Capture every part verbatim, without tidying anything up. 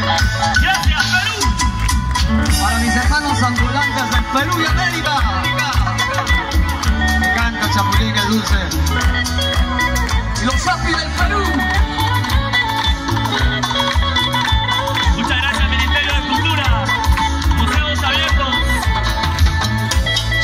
Gracias, Perú. Para mis hermanos ambulantes del Perú y América. Me encanta Chapulín, que es dulce. Y los Shapis del Perú. Muchas gracias, Ministerio de Cultura. Museos abiertos.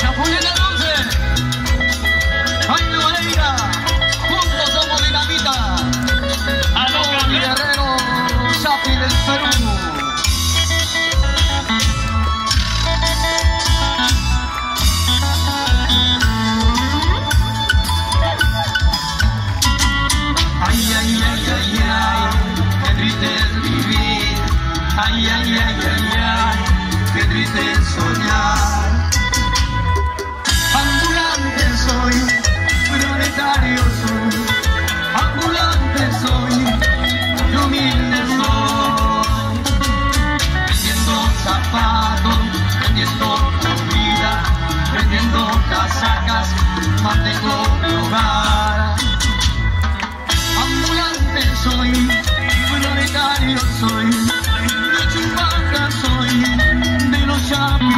Chapulín es dulce. Ay, no, América. Juntos somos dinamita. A los guerreros. Shapis del Perú. Ay, ay, ay, ay, ay, qué triste es vivir. Ay, ay, ay, ay, ay, qué triste es soñar. Ambulante soy, proletario soy. Ambulante soy, humilde soy. Vendiendo zapatos, vendiendo comida, vendiendo casacas, mantengo mi hogar. Soy proletario, soy de Chubaca, soy de los Shapis.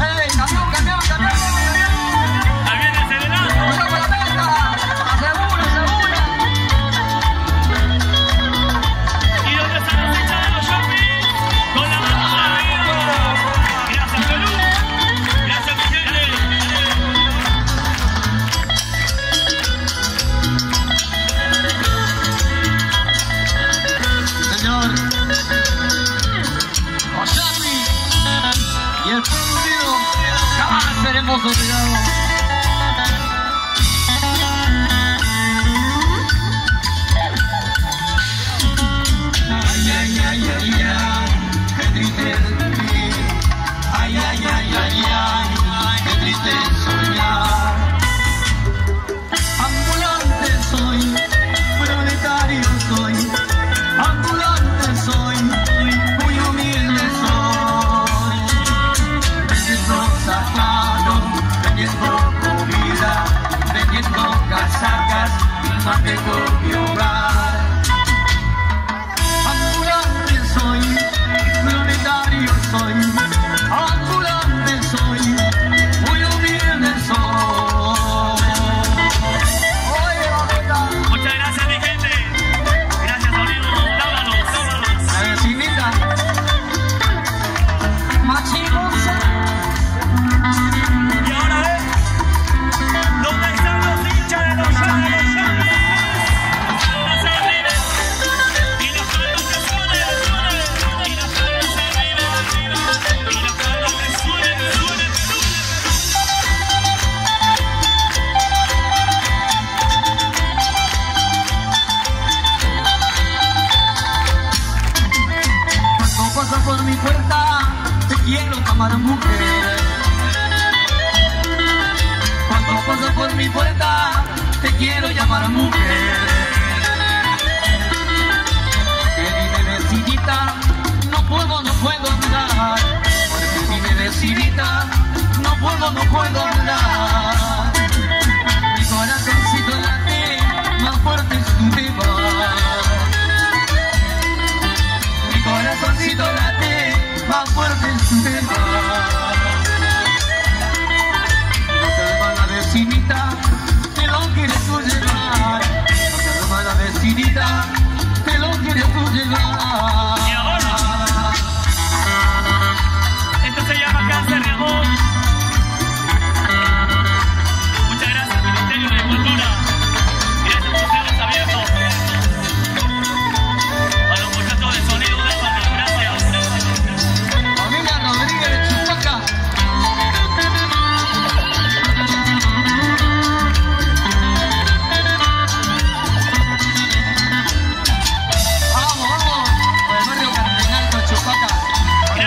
¡Ey, camión, camión, camión! ¡Ahí viene el serenado! ¡Vamos por la meta! ¡Asegura, asegura! ¿Y dónde están los hinchas de los Shapis? ¡Con la mano arriba! ¡Gracias, Perú! ¡Gracias, mi gente! Seremos olvidados. Ay, ay, ay, ay, ay, qué triste es vivir. Ay, ay, ay, ay, ay, qué triste es soñar. Ambulante soy, proletario soy. Ambulante soy, muy humilde soy. Vendiendo zapatos, vendiendo comida, vendiendo casacas, mantengo mi hogar. Ambulante soy, proletario soy. Ambulante soy, muy humilde soy. Muchas gracias, mi gente. Gracias, Solino. Dábalos, dábalos. La vecinita. Por mi puerta, te quiero tomar mujer. Cuando paso por mi puerta, te quiero llamar mujer. Que mi bebecita, no puedo, no puedo andar. Porque mi bebecita, no puedo, no puedo andar. Mi corazoncito late, más fuerte es tu tema. Corazoncito late, más fuerte en su tema. No te va la vecinita, te lo quieres tú llevar. No te va la vecinita, te lo quieres tú llevar. Y ahora, esto se llama cáncer de amor. Muchas gracias, Ministerio de Cultura. Gracias, museos abiertos. A los muchachos de sonido. Gracias,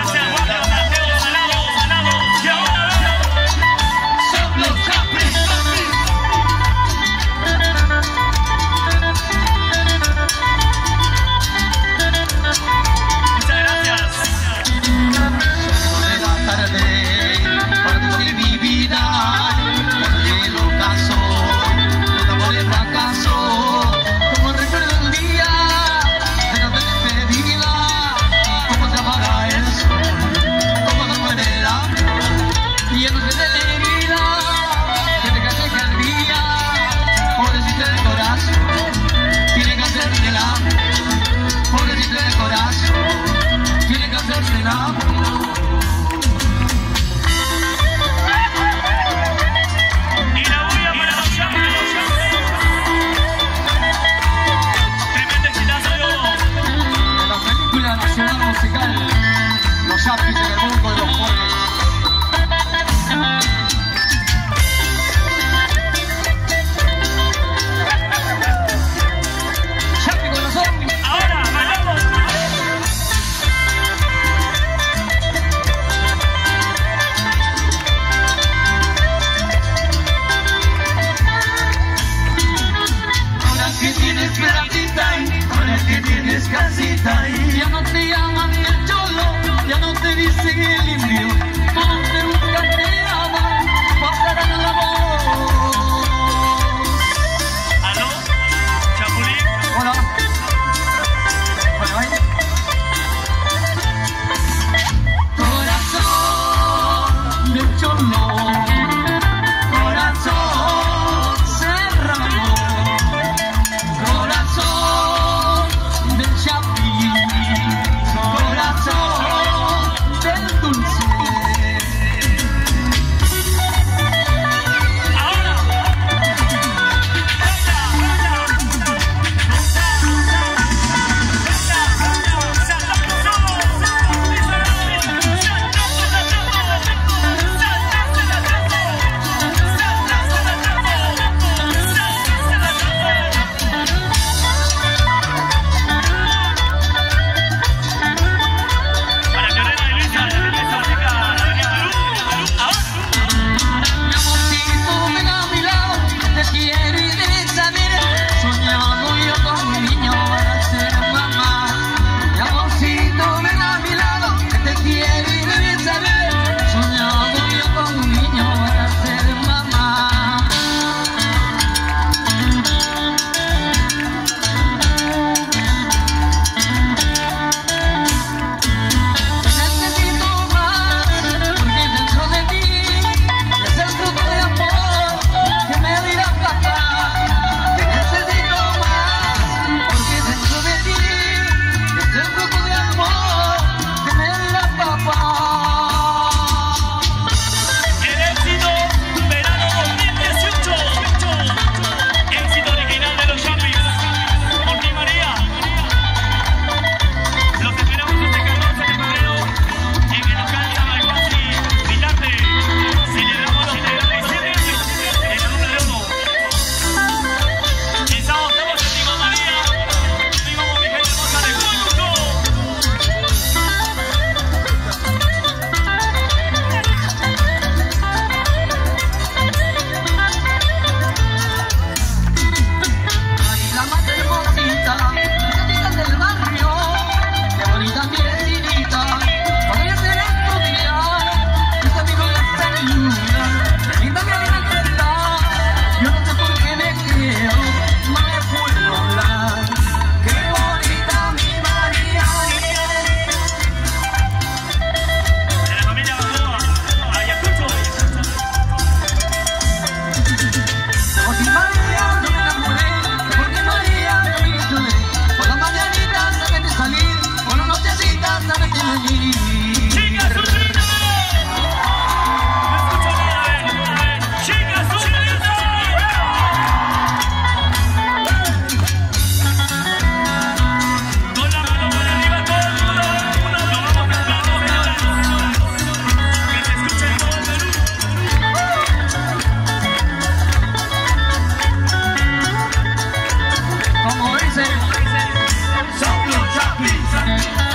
guarda, Mateo, salado, salado, y ahora. Chapis.